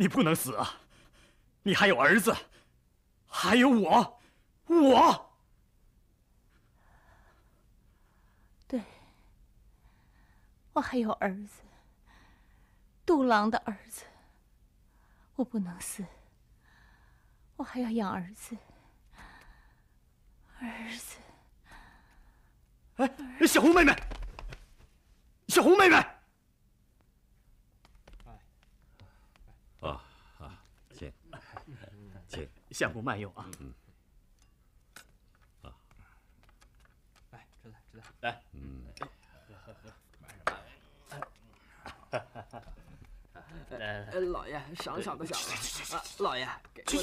你不能死啊！你还有儿子，还有我，我。对，我还有儿子，杜郎的儿子。我不能死，我还要养儿子。儿子。哎，小红妹妹，小红妹妹。 请相公慢用啊！啊，来，吃菜，吃菜，来，喝，喝，来，老爷赏赏的小了，老爷，去，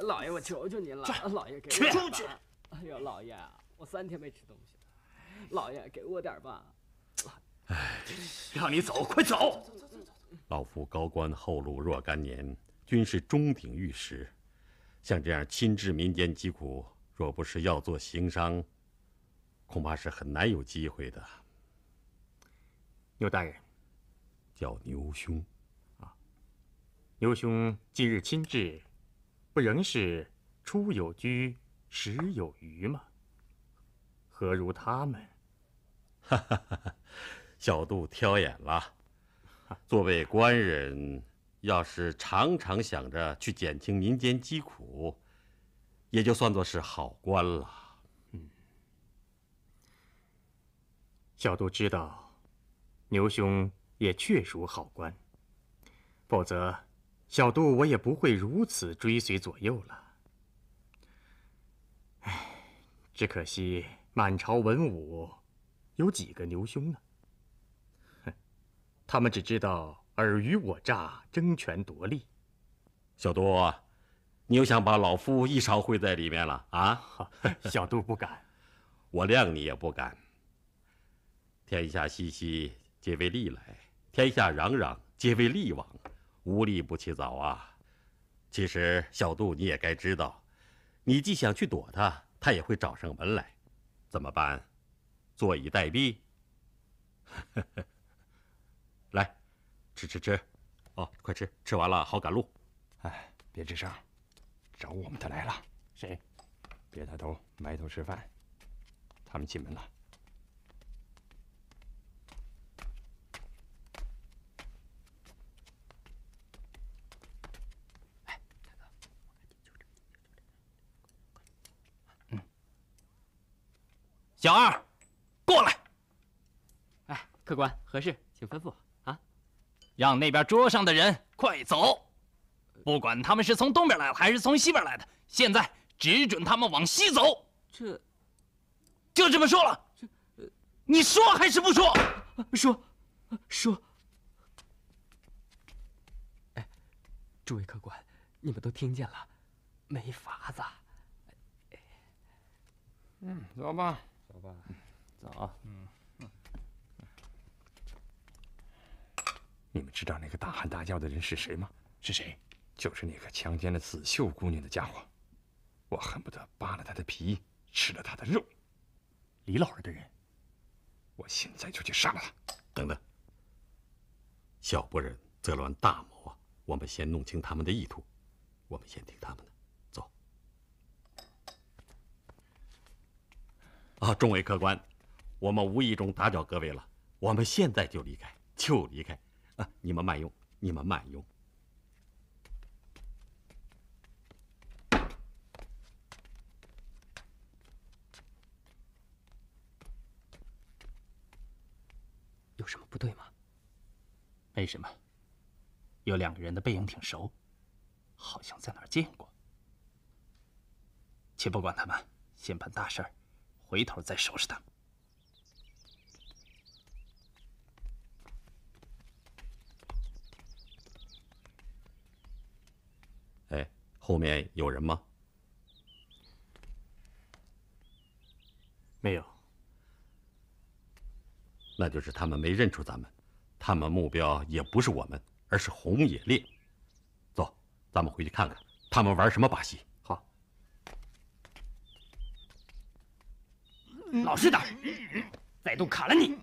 老爷我求求您了，老爷给我出去！哎呦，老爷，我3天没吃东西了，老爷给我点吧。哎，让你走，快走！老夫高官厚禄若干年。 均是中鼎玉食，像这样亲至民间疾苦，若不是要做行商，恐怕是很难有机会的。牛大人，叫牛兄，啊，牛兄今日亲至，不仍是出有居，食有余吗？何如他们？哈哈哈！小杜挑眼了，作为官人。 要是常常想着去减轻民间疾苦，也就算作是好官了。嗯，小杜知道，牛兄也确属好官，否则，小杜我也不会如此追随左右了。唉，只可惜满朝文武，有几个牛兄呢？哼，他们只知道。 尔虞我诈，争权夺利。小杜，你又想把老夫一勺烩在里面了啊？小杜不敢，我谅你也不敢。天下熙熙，皆为利来；天下攘攘，皆为利往。无利不起早啊！其实，小杜你也该知道，你既想去躲他，他也会找上门来。怎么办？坐以待毙？来。 吃！哦，快吃，吃完了好赶路。哎，别吱声，找我们的来了。谁？别抬头，埋头吃饭。他们进门了。哎，嗯，小二，过来。哎，客官，何事？请吩咐。 让那边桌上的人快走，不管他们是从东边来的还是从西边来的，现在只准他们往西走。这，就这么说了。这，你说还是不说？说。哎，诸位客官，你们都听见了，没法子。嗯，走吧，走啊。嗯。 你们知道那个大喊大叫的人是谁吗？是谁？就是那个强奸了紫绣姑娘的家伙，我恨不得扒了他的皮，吃了他的肉。李老儿的人，我现在就去杀了他。等等，小不忍则乱大谋啊！我们先弄清他们的意图，我们先听他们的。走。啊，众位客官，我们无意中打搅各位了，我们现在就离开，就离开。 啊！你们慢用，你们慢用。有什么不对吗？没什么。有两个人的背影挺熟，好像在哪儿见过。且不管他们，先办大事儿，回头再收拾他们。 哎，后面有人吗？没有。那就是他们没认出咱们，他们目标也不是我们，而是红野猎。走，咱们回去看看他们玩什么把戏。好。老实点，再动砍了你！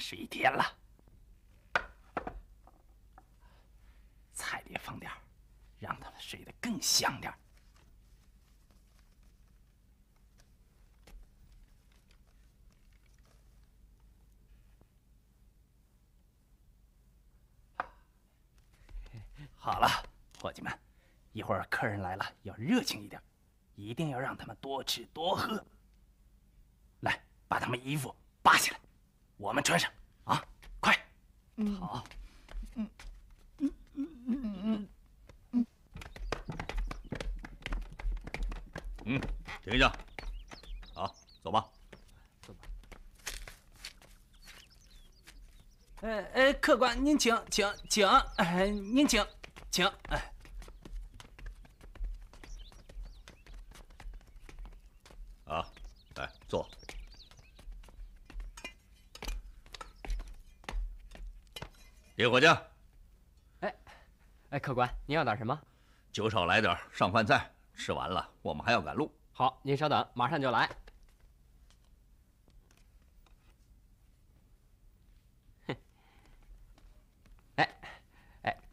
11天了。菜里放点，让它们睡得更香点。 好了，伙计们，一会儿客人来了要热情一点，一定要让他们多吃多喝。来，把他们衣服扒下来，我们穿上啊！快，好。停一下，好，走吧。走吧。客官，您请，请，您请。 请，哎，啊，来坐。李伙计，客官，您要点什么？酒少来点，上饭菜。吃完了，我们还要赶路。好，您稍等，马上就来。哼，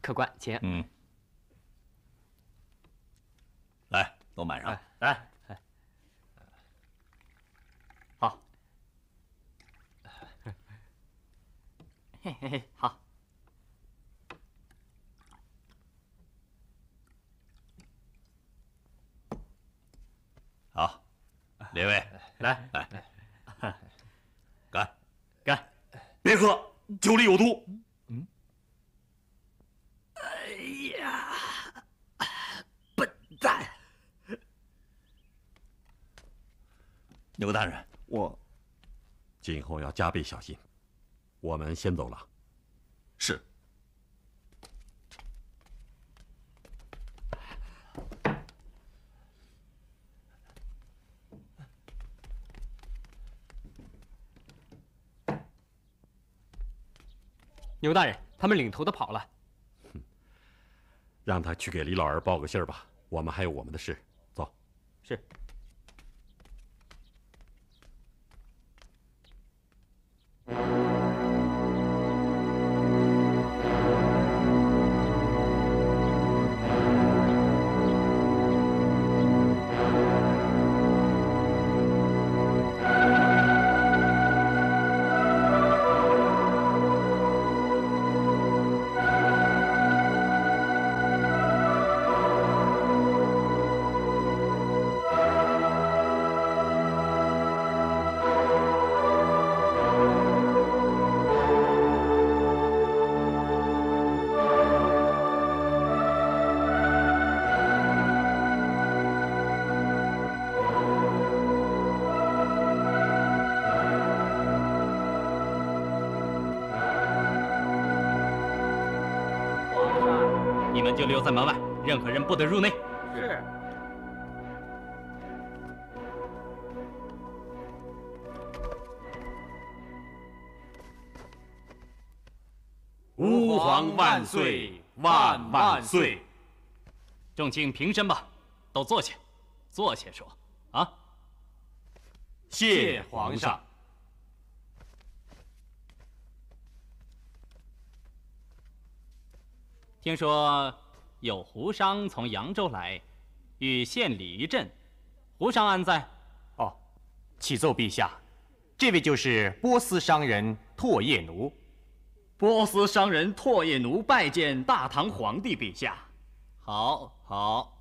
客官，请。来，都满上。来，好。嘿嘿嘿，好。好，列位，来，干！别喝，酒里有毒。 牛大人，我今后要加倍小心。我们先走了。是。牛大人，他们领头的跑了。让他去给李老儿报个信儿吧。我们还有我们的事，走。是。 就留在门外，任何人不得入内。是。吾皇万岁万万岁！众卿平身吧，都坐下，坐下说啊。谢皇上。 听说有胡商从扬州来，欲献礼于朕。胡商安在？哦，启奏陛下，这位就是波斯商人唾液奴。波斯商人唾液奴拜见大唐皇帝陛下。好。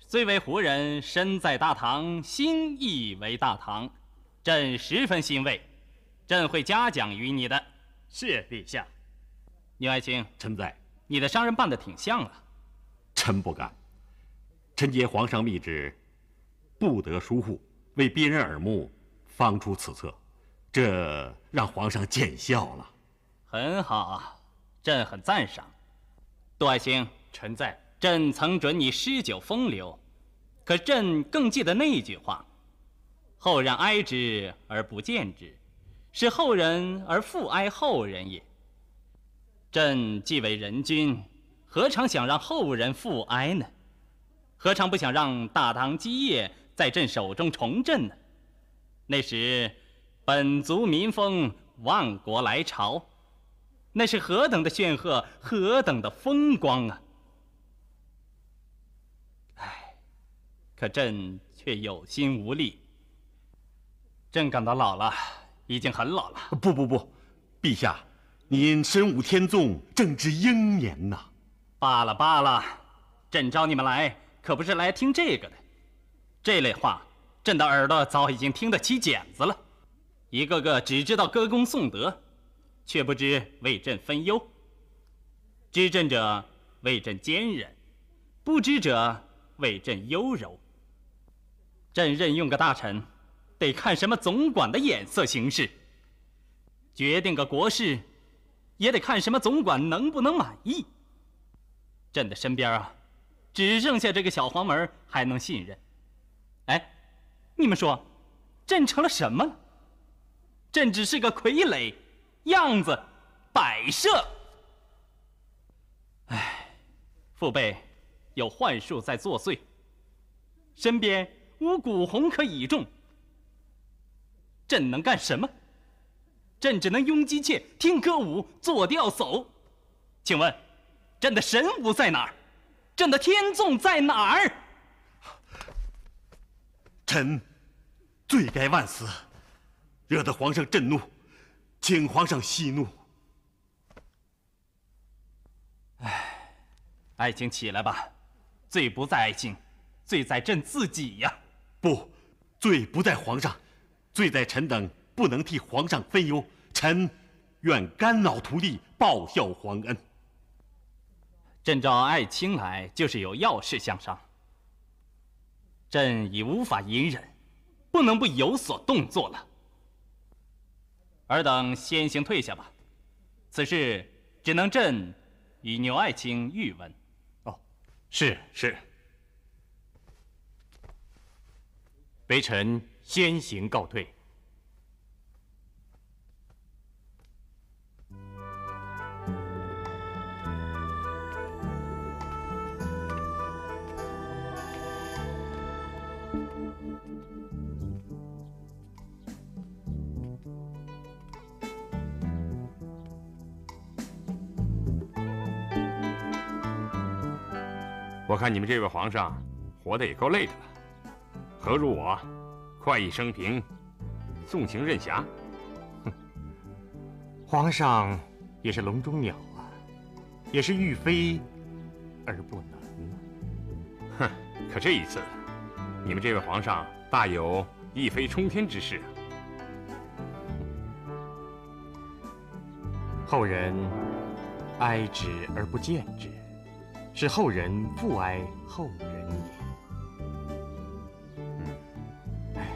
虽为胡人，身在大唐，心亦为大唐，朕十分欣慰。朕会嘉奖于你的。谢陛下。 牛爱卿，臣在。你的商人办得挺像啊。臣不敢。臣接皇上密旨，不得疏忽，为别人耳目，方出此策，这让皇上见笑了。很好啊，朕很赞赏。杜爱卿，臣在。朕曾准你诗酒风流，可朕更记得那句话：“后人哀之而不见之，是后人而复哀后人也。” 朕既为人君，何尝想让后人复哀呢？何尝不想让大唐基业在朕手中重振呢？那时，本族民风万国来朝，那是何等的炫赫，何等的风光啊！唉，可朕却有心无力。朕感到老了，已经很老了。不，陛下，您身武天纵，正值英年呐。罢了，朕招你们来，可不是来听这个的。这类话，朕的耳朵早已经听得起茧子了。 一个个只知道歌功颂德，却不知为朕分忧。知朕者为朕坚忍，不知者为朕优柔。朕任用个大臣，得看什么总管的眼色行事；决定个国事，也得看什么总管能不能满意。朕的身边啊，只剩下这个小黄门还能信任。哎，你们说，朕成了什么了？ 朕只是个傀儡，样子摆设。唉，父辈有幻术在作祟，身边无古红可倚重，朕能干什么？朕只能拥姬妾，听歌舞，坐吊叟。请问，朕的神武在哪儿？朕的天纵在哪儿？臣罪该万死。 惹得皇上震怒，请皇上息怒。唉，爱卿起来吧，罪不在爱卿，罪在朕自己呀。不，罪不在皇上，罪在臣等不能替皇上分忧。臣愿肝脑涂地报效皇恩。朕召爱卿来，就是有要事相商。朕已无法隐忍，不能不有所动作了。 尔等先行退下吧，此事只能朕与牛爱卿御闻。哦，是。微臣先行告退。我看你们这位皇上，活得也够累的了。何如我，快意生平，纵情任侠。哼，皇上也是笼中鸟啊，也是欲飞而不能啊。哼，可这一次，你们这位皇上大有一飞冲天之势啊。后人哀之而不见之。 是后人不哀后人也。哎，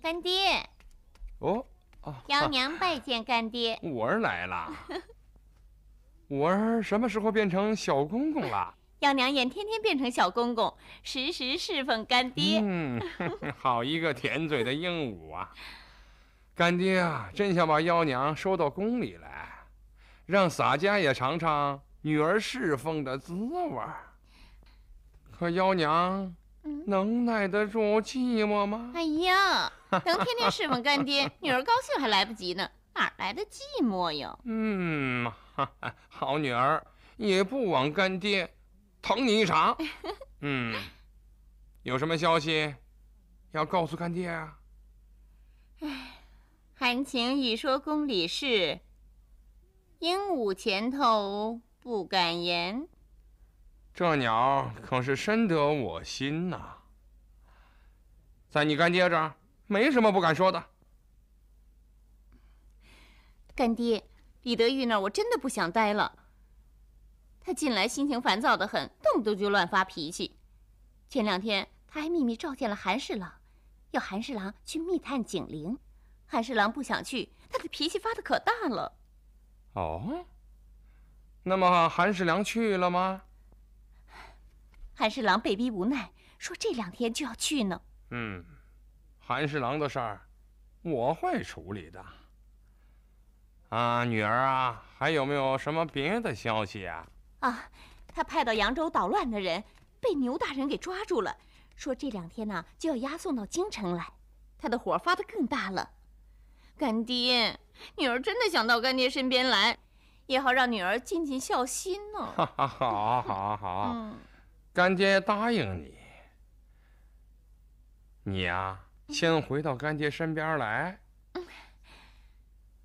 干爹。哦，姚娘拜见干爹。五儿来了。五儿什么时候变成小公公了？ 姚娘眼天天变成小公公，时时侍奉干爹。嗯，好一个甜嘴的鹦鹉啊！干爹啊，真想把姚娘收到宫里来，让洒家也尝尝女儿侍奉的滋味儿。可姚娘能耐得住寂寞吗？哎呀，能天天侍奉干爹，女儿高兴还来不及呢，哪来的寂寞呀？嗯，好女儿也不枉干爹 疼你一场，嗯，有什么消息要告诉干爹啊？哎，含情一说宫里事，鹦鹉前头不敢言。这鸟可是深得我心呐，在你干爹这儿没什么不敢说的。干爹，李德裕那儿我真的不想待了。 他近来心情烦躁得很，动不动就乱发脾气。前两天他还秘密召见了韩侍郎，要韩侍郎去密探警铃。韩侍郎不想去，他的脾气发得可大了。哦，那么韩侍郎去了吗？韩侍郎被逼无奈，说这两天就要去呢。嗯，韩侍郎的事儿我会处理的。啊，女儿啊，还有没有什么别的消息啊？啊，他派到扬州捣乱的人被牛大人给抓住了，说这两天呢就要押送到京城来。他的火发得更大了。干爹，女儿真的想到干爹身边来，也好让女儿尽尽孝心呢。好，嗯，干爹答应你。 你呀，先回到干爹身边来，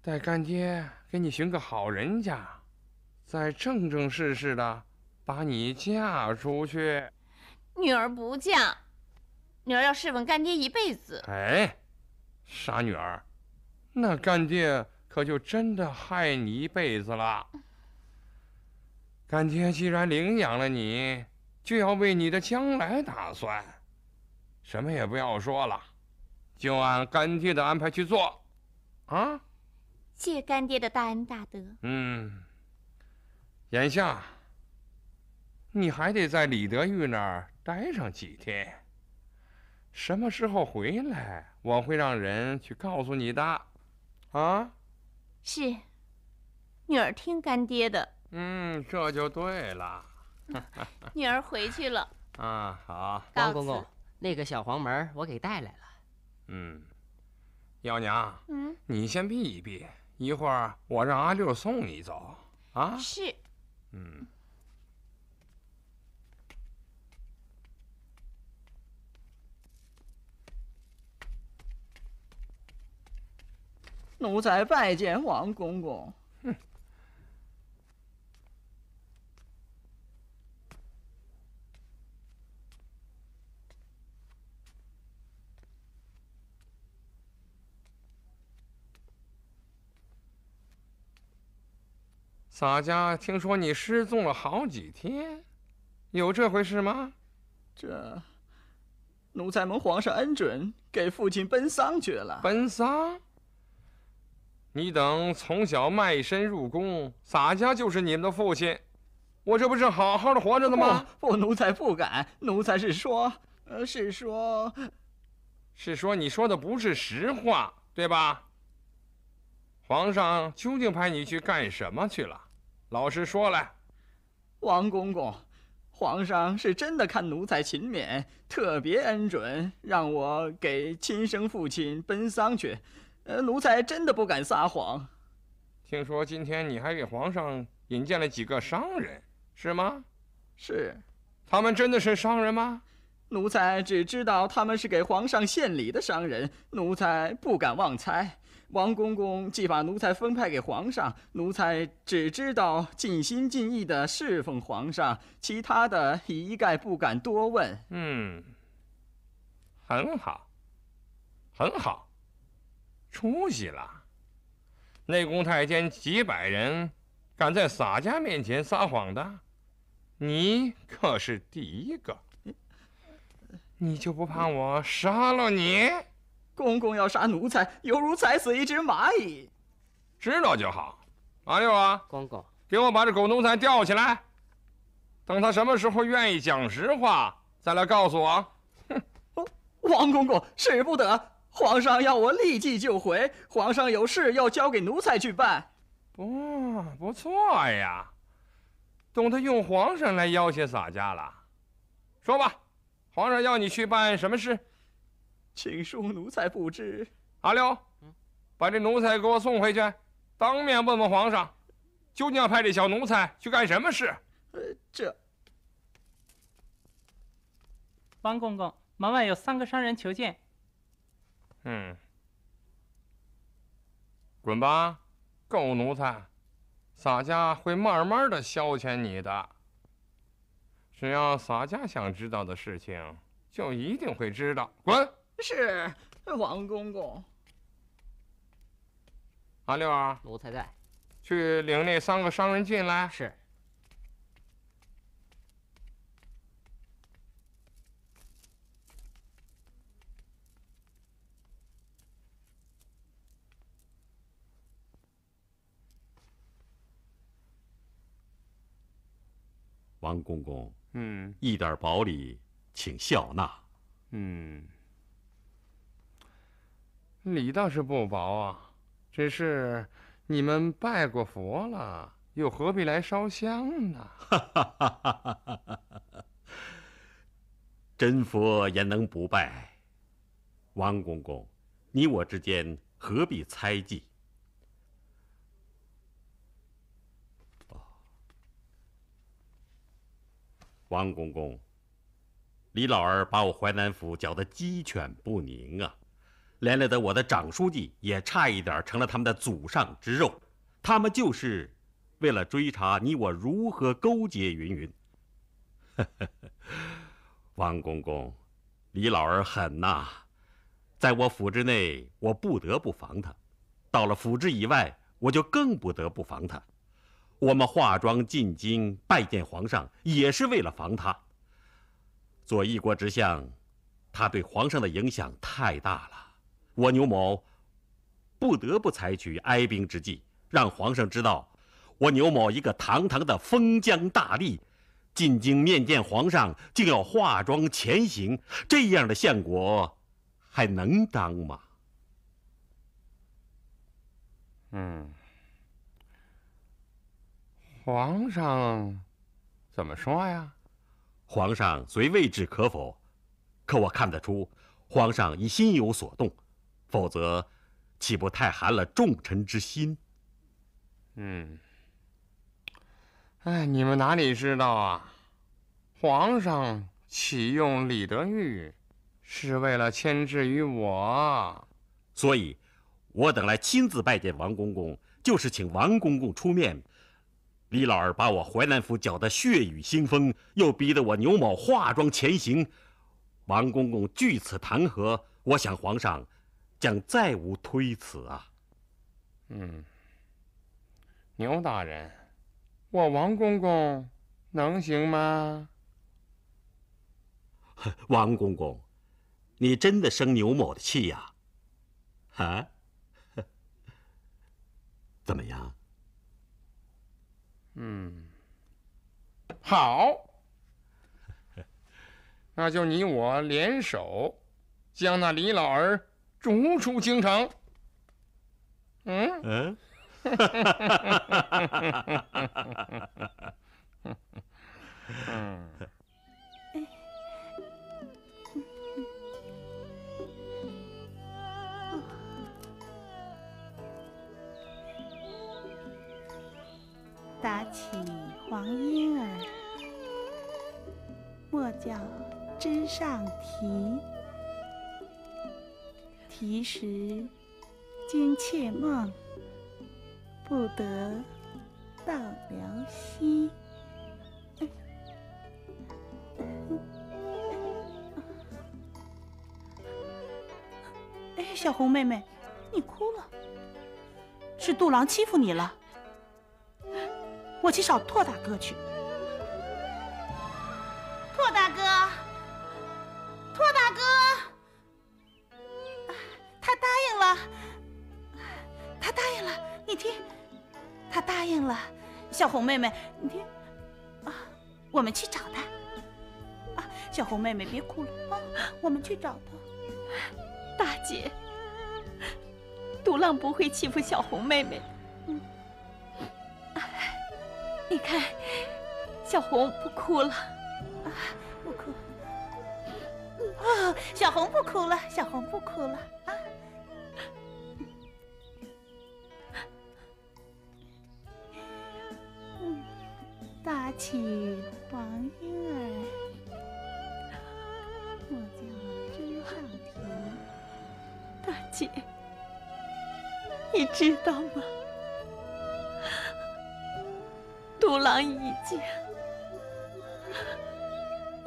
待干爹给你寻个好人家，再正正式式的把你嫁出去。女儿不嫁，女儿要侍奉干爹一辈子。哎，傻女儿，那干爹可就真的害你一辈子了。干爹既然领养了你，就要为你的将来打算。 什么也不要说了，就按干爹的安排去做，啊！谢干爹的大恩大德。嗯，眼下你还得在李德裕那儿待上几天，什么时候回来，我会让人去告诉你的，啊！是，女儿听干爹的。嗯，这就对了。女儿回去了。啊，好，王公公。 那个小黄门我给带来了。嗯，幺娘，嗯，你先避一避，一会儿我让阿六送你走。啊，是。嗯。奴才拜见王公公。哼。洒家听说你失踪了好几天，有这回事吗？这，奴才蒙皇上恩准，给父亲奔丧去了。奔丧？你等从小卖身入宫，洒家就是你们的父亲，我这不是好好的活着的吗？不，奴才不敢。奴才是说，是说你说的不是实话，对吧？皇上究竟派你去干什么去了？ 老实说来，王公公，皇上是真的看奴才勤勉，特别恩准，让我给亲生父亲奔丧去。奴才真的不敢撒谎。听说今天你还给皇上引荐了几个商人，是吗？是。他们真的是商人吗？奴才只知道他们是给皇上献礼的商人，奴才不敢妄猜。 王公公既把奴才分派给皇上，奴才只知道尽心尽意地侍奉皇上，其他的一概不敢多问。嗯，很好，很好，出息了。内宫太监几百人，敢在洒家面前撒谎的，你可是第一个。你就不怕我杀了你？ 公公要杀奴才，犹如踩死一只蚂蚁。知道就好。阿六啊，公公，给我把这狗奴才吊起来，等他什么时候愿意讲实话，再来告诉我。哼！王公公，使不得！皇上要我立即就回，皇上有事要交给奴才去办。不错呀，懂得用皇上来要挟洒家了。说吧，皇上要你去办什么事？ 请恕奴才不知。阿六，把这奴才给我送回去，当面问问皇上，究竟要派这小奴才去干什么事？这。王公公，门外有3个商人求见。嗯。滚吧，狗奴才！洒家会慢慢的消遣你的。只要洒家想知道的事情，就一定会知道。滚！ 是王公公。阿六啊，奴才在，去领那3个商人进来。是。王公公，嗯，一点薄礼，请笑纳。嗯。 礼倒是不薄啊，只是你们拜过佛了，又何必来烧香呢？真佛焉能不拜？王公公，你我之间何必猜忌？哦，王公公，李老儿把我淮南府搅得鸡犬不宁啊！ 连累得我的长书记也差一点成了他们的祖上之肉，他们就是为了追查你我如何勾结云云。王公公，李老儿狠呐，在我府之内，我不得不防他；到了府之以外，我就更不得不防他。我们化妆进京拜见皇上，也是为了防他。做一国之相，他对皇上的影响太大了。 我牛某不得不采取哀兵之计，让皇上知道，我牛某一个堂堂的封疆大吏，进京面见皇上，竟要化妆前行，这样的相国还能当吗？皇上怎么说呀？皇上虽未置可否，可我看得出，皇上已心有所动。 否则，岂不太寒了重臣之心？哎，你们哪里知道啊？皇上启用李德裕，是为了牵制于我，所以，我等来亲自拜见王公公，就是请王公公出面。李老儿把我淮南府搅得血雨腥风，又逼得我牛某化妆前行。王公公据此弹劾，我想皇上 将再无推辞啊！牛大人，我王公公能行吗？王公公，你真的生牛某的气呀？啊？怎么样？好，那就你我联手，将那李老儿 逐出京城。打起黄莺儿，莫教枝上啼。 啼时惊妾梦，不得到辽西。哎，小红妹妹，你哭了，是杜郎欺负你了？我去找拓大哥去。拓大哥，拓大哥。 他答应了，你听，他答应了，小红妹妹，你听，啊，我们去找他，啊，小红妹妹别哭了啊，我们去找他。大姐，独浪不会欺负小红妹妹，你看，小红不哭了，啊，不哭，哦，小红不哭了，小红不哭了啊。 打起黄莺儿，莫教枝上啼。大姐，你知道吗？独狼已经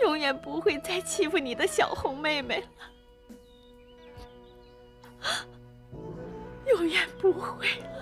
永远不会再欺负你的小红妹妹了，永远不会了。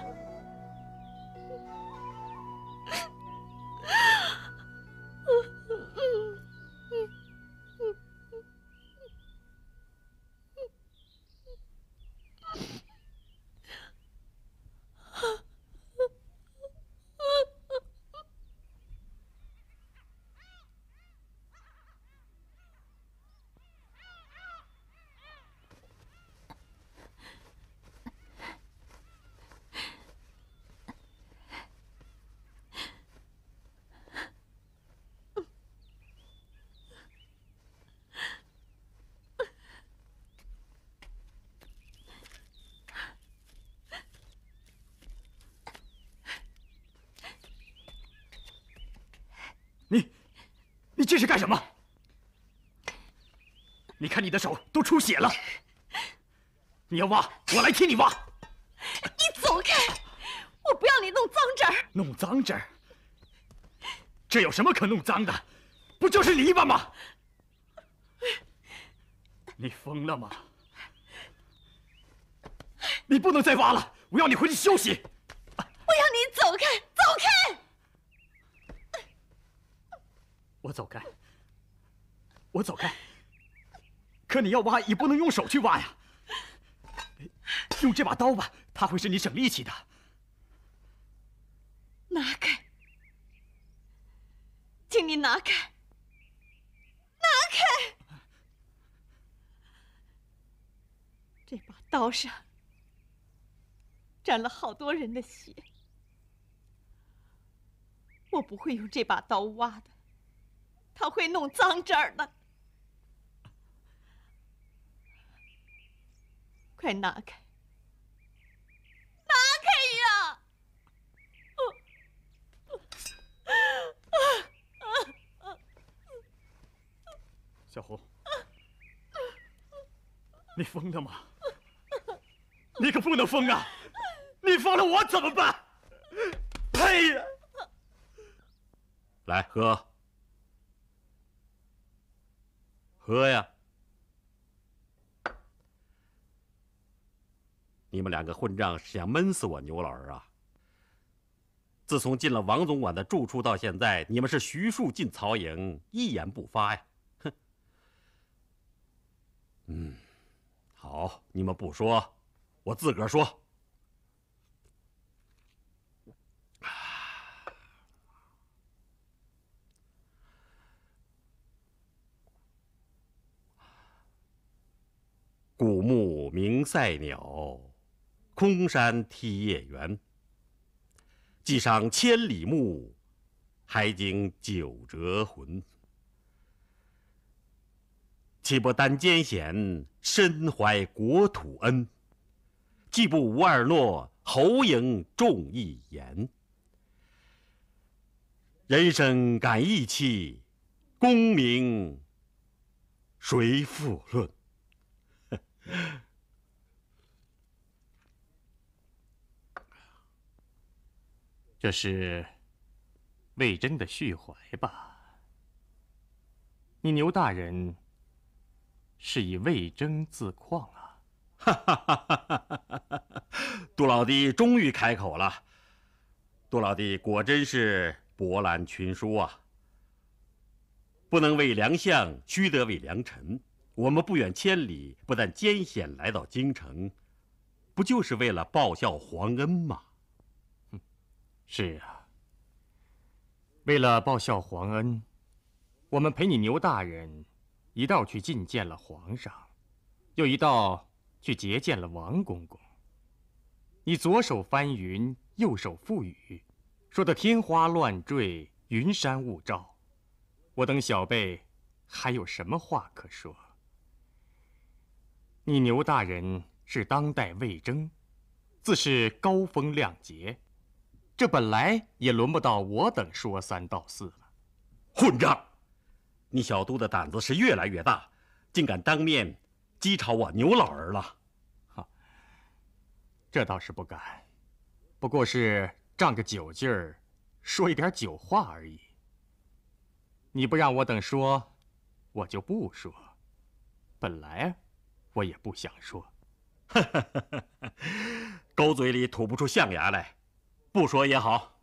你这是干什么？你看你的手都出血了。你要挖，我来替你挖。你走开，我不要你弄脏这儿。弄脏这儿？这有什么可弄脏的？不就是泥巴吗？你疯了吗？你不能再挖了，我要你回去休息。我要你走开，走开！ 我走开，我走开。可你要挖也不能用手去挖呀，用这把刀吧，它会使你省力气的。拿开，请你拿开，拿开！这把刀上沾了好多人的血，我不会用这把刀挖的。 他会弄脏这儿的，快拿开！拿开呀！小红，你疯了吗？你可不能疯啊！你疯了我怎么办？哎呀！来喝。 喝呀！你们两个混账是想闷死我牛老儿啊！自从进了王总管的住处到现在，你们是徐庶进曹营，一言不发呀！哼！好，你们不说，我自个儿说。古木鸣塞鸟，空山踢夜猿。寄上千里目，还惊九折魂。岂不担艰险，身怀国土恩？既不无二诺，侯赢重一言。人生感意气，功名谁复论？ 这是魏征的续怀吧？你牛大人是以魏征自况啊！哈哈哈！杜老弟终于开口了。杜老弟果真是博览群书啊！不能为良相，须得为良臣。 我们不远千里，不但艰险来到京城，不就是为了报效皇恩吗？是啊，为了报效皇恩，我们陪你牛大人一道去觐见了皇上，又一道去接见了王公公。你左手翻云，右手覆雨，说得天花乱坠，云山雾罩。我等小辈还有什么话可说？ 你牛大人是当代魏征，自是高风亮节，这本来也轮不到我等说三道四了。混账！你小杜的胆子是越来越大，竟敢当面讥嘲我牛老儿了。哈，这倒是不敢，不过是仗个酒劲儿，说一点酒话而已。你不让我等说，我就不说。本来啊。 我也不想说，狗嘴里吐不出象牙来，不说也好。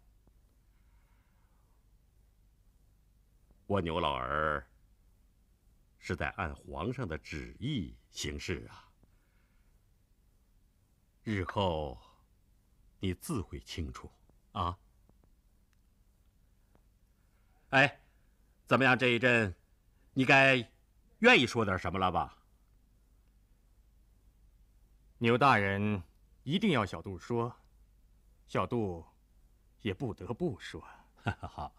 我牛老儿是在按皇上的旨意行事啊。日后你自会清楚啊。哎，怎么样？这一阵，你该愿意说点什么了吧？ 牛大人一定要小杜说，小杜也不得不说。好，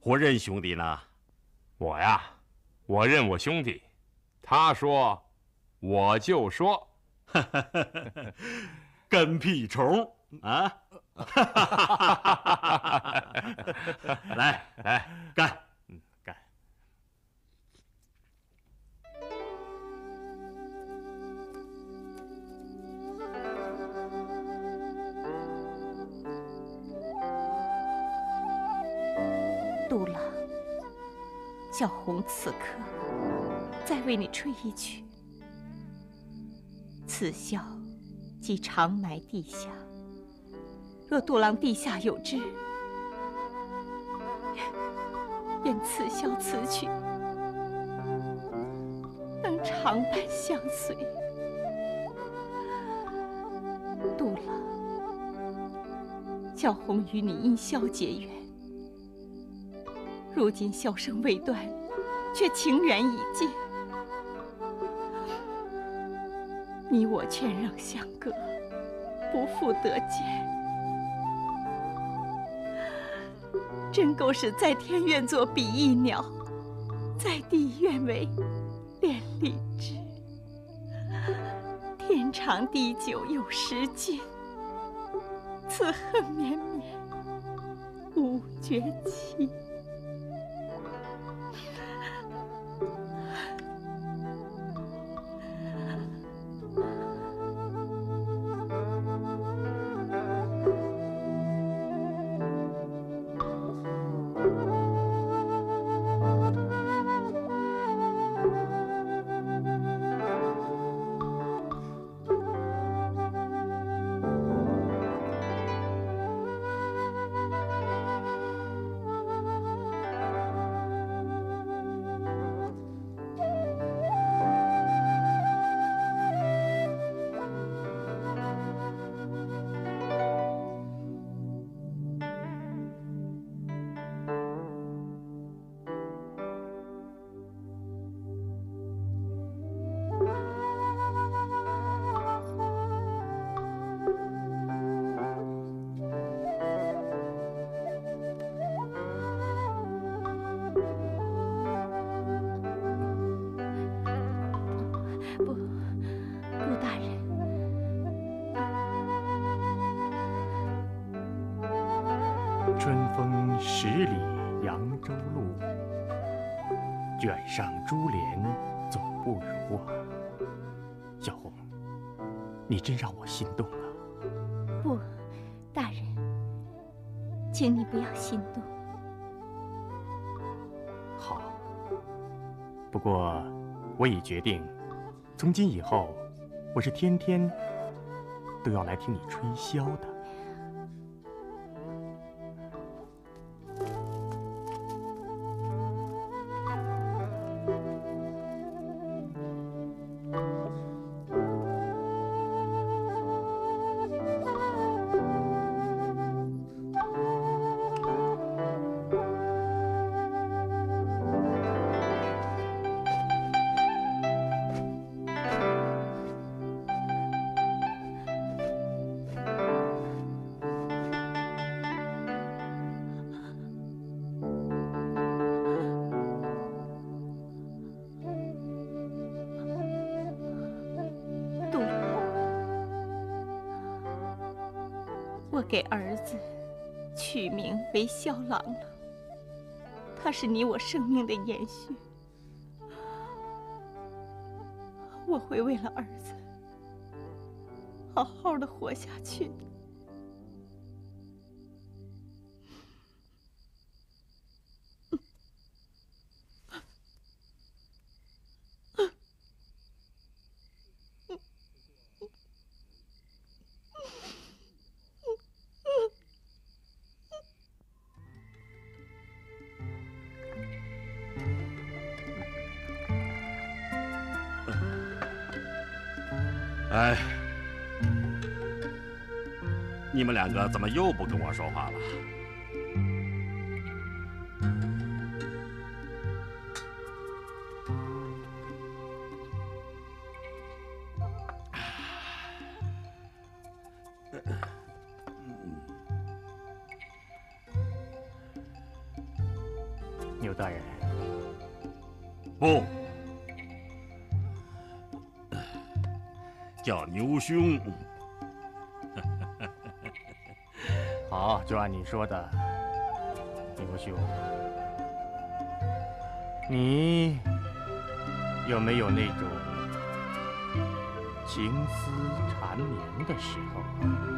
我认兄弟呢，我呀，我认我兄弟，他说我就说，跟屁虫。啊！来来干！干！杜郎，小红此刻再为你吹一曲。此箫即常埋地下。 若杜郎陛下有知，愿此箫此曲能常伴相随。杜郎，小红与你因箫结缘，如今箫声未断，却情缘已尽。你我劝让相隔，不复得见。 真够使在天愿作比翼鸟，在地愿为连理枝。天长地久有时尽，此恨绵绵无绝期。真让我心动了。不，大人，请你不要心动。好，不过我已决定，从今以后，我是天天都要来听你吹箫的。 给儿子取名为萧郎了，他是你我生命的延续。我会为了儿子好好的活下去的。哎，你们两个怎么又不跟我说话了？牛大人，不。 叫牛兄。好，就按你说的，宁国兄，你有没有那种情思缠绵的时候啊？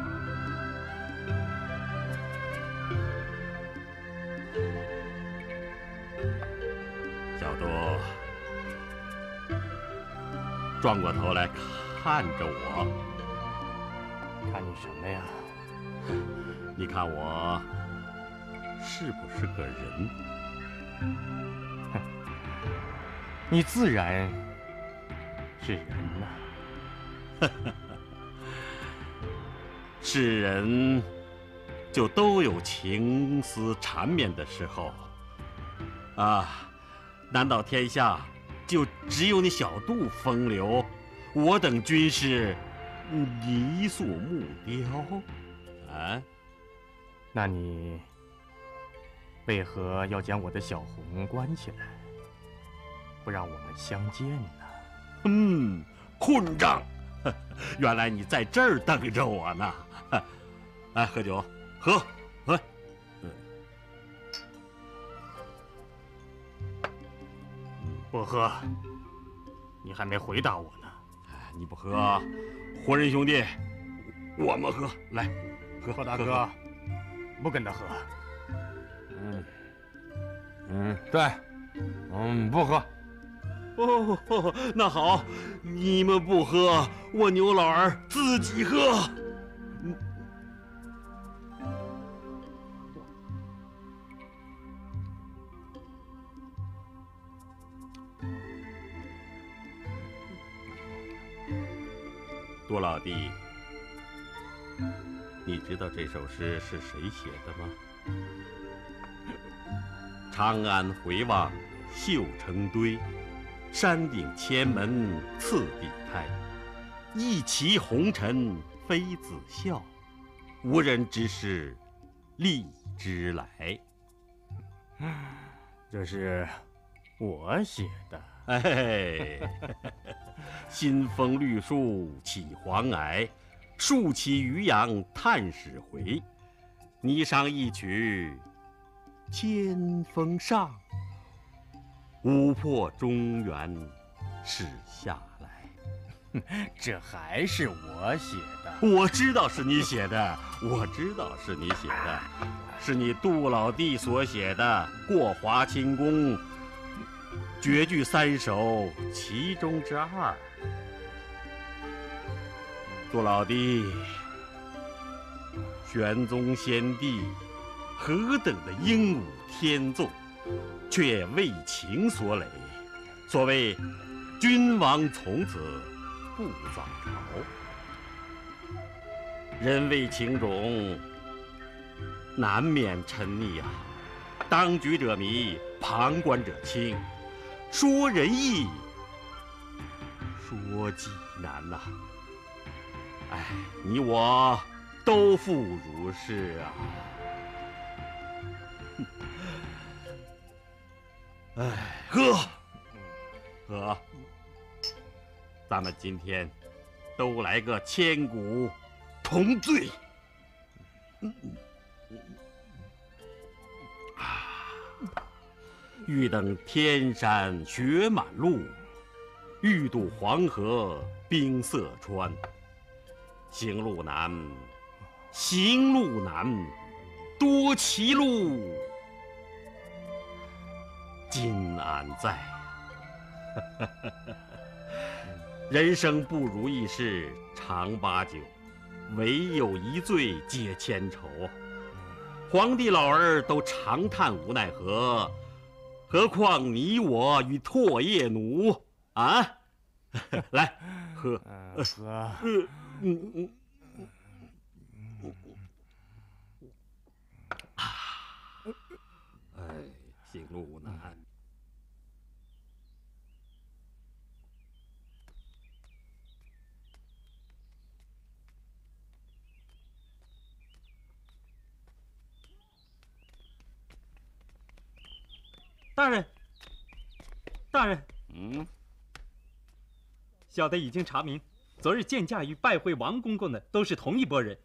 转过头来看着我，看你什么呀？你看我是不是个人？哼，你自然是人呐。是人就都有情思缠绵的时候啊？难道天下？ 就只有你小肚风流，我等均是泥塑木雕，啊？那你为何要将我的小红关起来，不让我们相见呢？嗯，混账！原来你在这儿等着我呢。来，喝酒，喝，喝。 不喝，你还没回答我呢。你不喝，活人兄弟，我们喝。来，喝，喝大哥，不跟他喝。对，不喝。哦，那好，你们不喝，我牛老儿自己喝。杜老弟，你知道这首诗是谁写的吗？长安回望绣成堆，山顶千门次第开。一骑红尘妃子笑，无人知是荔枝来。这是我写的。哎。新风绿树起黄霭，树起渔阳探始回。霓裳一曲千峰上，舞破中原始下来。这还是我写的。我知道是你写的，我知道是你写的，是你杜老弟所写的《过华清宫》。 绝句三首，其中之二。杜老弟，玄宗先帝何等的英武天纵，却为情所累。所谓“君王从此不早朝”，人为情种，难免沉溺啊。当局者迷，旁观者清。 说仁义，说济难呐。哎，你我都复如是啊。哎，喝，喝，咱们今天都来个千古同醉。啊。 欲登天山雪满路，欲渡黄河冰塞川。行路难，行路难，多歧路。今安在？人生不如意事常八九，唯有一醉解千愁。皇帝老儿都长叹无奈何。 何况你我与唾液奴啊！来，喝，喝，哎，行路难。大人，大人，小的已经查明，昨日见驾与拜会王公公的都是同一拨人，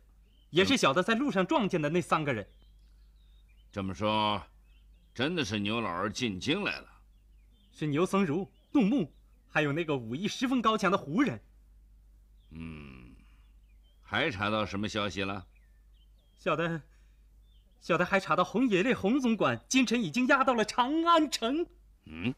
也是小的在路上撞见的那三个人。这么说，真的是牛老儿进京来了？是牛僧孺、杜牧，还有那个武艺十分高强的胡人。嗯，还查到什么消息了？小的还查到洪爷爷、洪总管今晨已经押到了长安城。嗯。